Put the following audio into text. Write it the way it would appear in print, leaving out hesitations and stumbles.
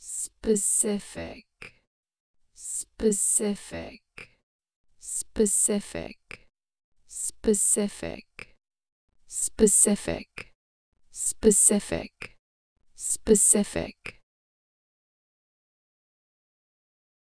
Specific, specific, specific, specific, specific, specific, specific.